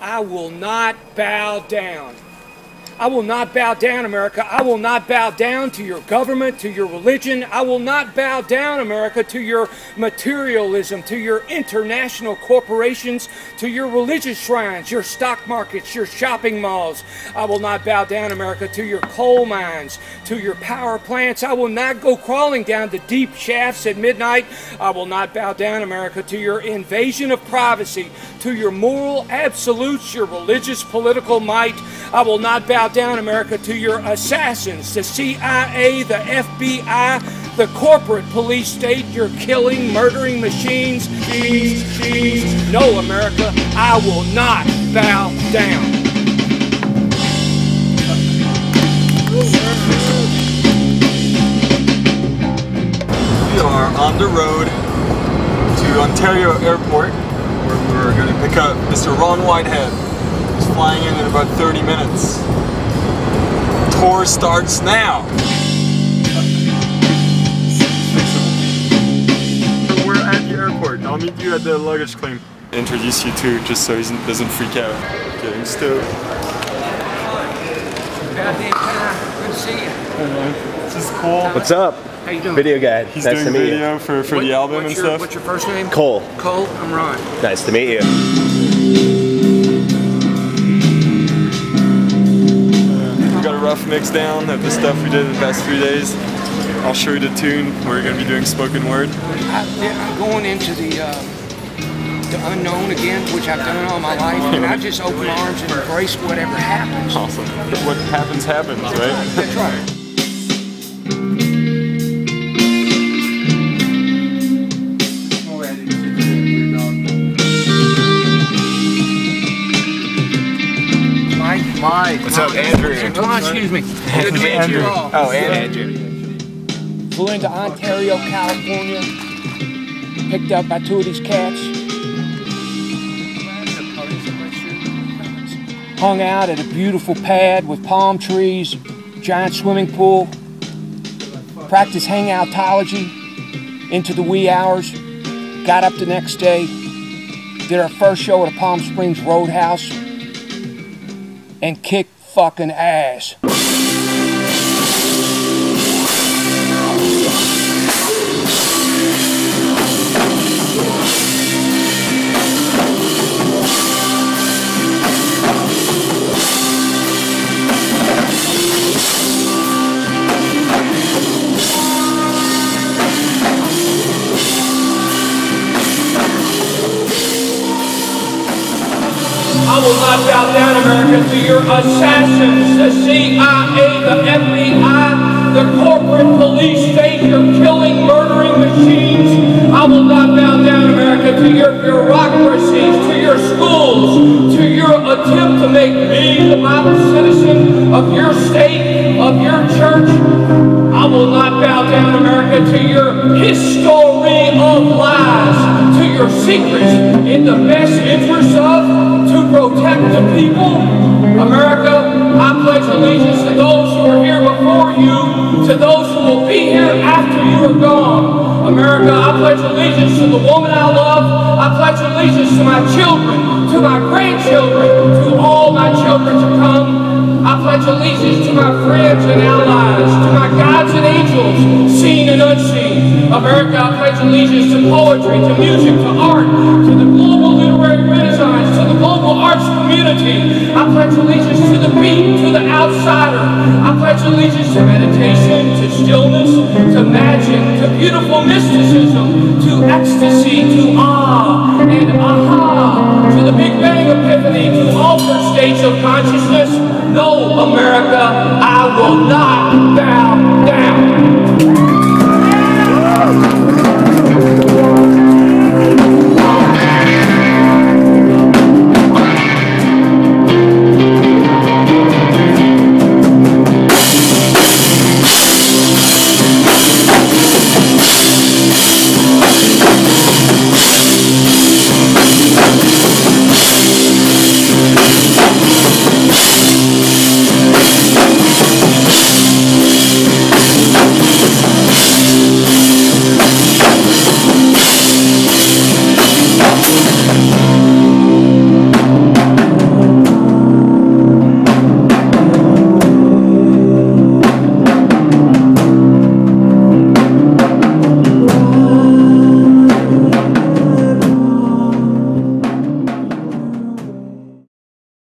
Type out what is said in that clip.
I will not bow down. I will not bow down, America. I will not bow down to your government, to your religion. I will not bow down, America, to your materialism, to your international corporations, to your religious shrines, your stock markets, your shopping malls. I will not bow down, America, to your coal mines, to your power plants. I will not go crawling down the deep shafts at midnight. I will not bow down, America, to your invasion of privacy, to your moral absolutes, your religious political might. I will not bow down, America, to your assassins, the CIA, the FBI, the corporate police state, your killing, murdering machines. No, America, I will not bow down. We are on the road to Ontario Airport, where we're going to pick up Mr. Ron Whitehead, who's flying in about 30 minutes. Tour starts now. We're at the airport. I'll meet you at the luggage claim. Introduce you to, just so he doesn't freak out. Getting stoked. Good to see you. Hello. This is Cole. What's up? How you doing? Video guy. He's nice doing to meet video you. For the album and stuff. What's your first name? Cole. Cole. I'm Ron. Nice to meet you. Rough mix down of the stuff we did in the past 3 days. I'll show you the tune. We're going to be doing spoken word. I'm going into the unknown again, which I've done all my life, and I just open my arms and embrace whatever happens. Awesome. What happens, happens, right? That's right. What's up, Andrew? Oh, excuse me. Good to meet you all. Oh, Andrew. Flew into Ontario, California. Picked up by two of these cats. Hung out at a beautiful pad with palm trees, giant swimming pool. Practiced hangoutology into the wee hours. Got up the next day. Did our first show at a Palm Springs Roadhouse. And kick fucking ass. I will not bow down, America, to your assassins, the CIA, the FBI, the corporate police state, your killing, murdering machines. I will not bow down, America, to your bureaucracies, to your schools, to your attempt to make me the model citizen of your state, of your church. I will not bow down, America, to your history of lies, to your secrets in the best interest of protect the people. America, I pledge allegiance to those who are here before you, to those who will be here after you are gone. America, I pledge allegiance to the woman I love. I pledge allegiance to my children, to my grandchildren, to all my children to come. I pledge allegiance to my friends and allies, to my gods and angels, seen and unseen. America, I pledge allegiance to poetry, to music, to art, to the global literary renaissance, to the global arts community. I pledge allegiance to the beat, to the outsider. I pledge allegiance to meditation, to stillness, to magic, to beautiful mysticism, to ecstasy, to ah and aha, to the Big Bang epiphany, to altered states of consciousness. No, America, I will not bow